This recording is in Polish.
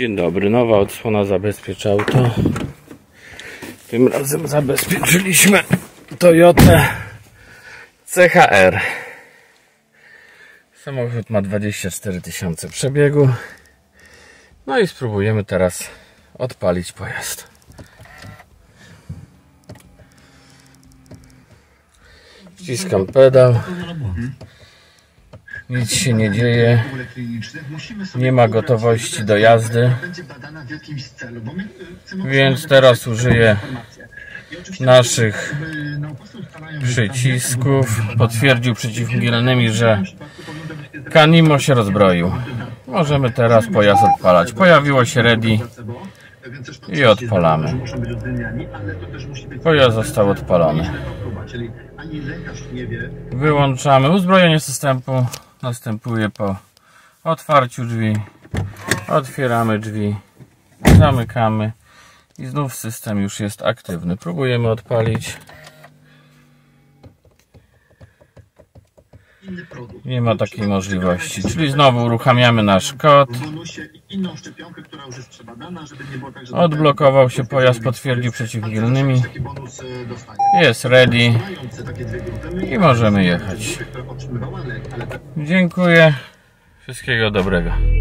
Dzień dobry, nowa odsłona Zabezpiecz Auto. Tym razem zabezpieczyliśmy Toyotę CH-R. Samochód ma 24 tysiące przebiegu. No i spróbujemy teraz odpalić pojazd. Wciskam pedał. Nic się nie dzieje, nie ma gotowości do jazdy, więc teraz użyję naszych przycisków. Potwierdził przeciwmgiełnymi, że Canimo się rozbroił. Możemy teraz pojazd odpalać. Pojawiło się ready i odpalamy. Pojazd został odpalony. Wyłączamy uzbrojenie systemu. Następuje po otwarciu drzwi, otwieramy drzwi, zamykamy i znów system już jest aktywny. Próbujemy odpalić. Nie ma takiej możliwości, czyli znowu uruchamiamy nasz kod. Odblokował się pojazd, potwierdził przeciwmgiełnymi. Jest ready i możemy jechać. Dziękuję, wszystkiego dobrego.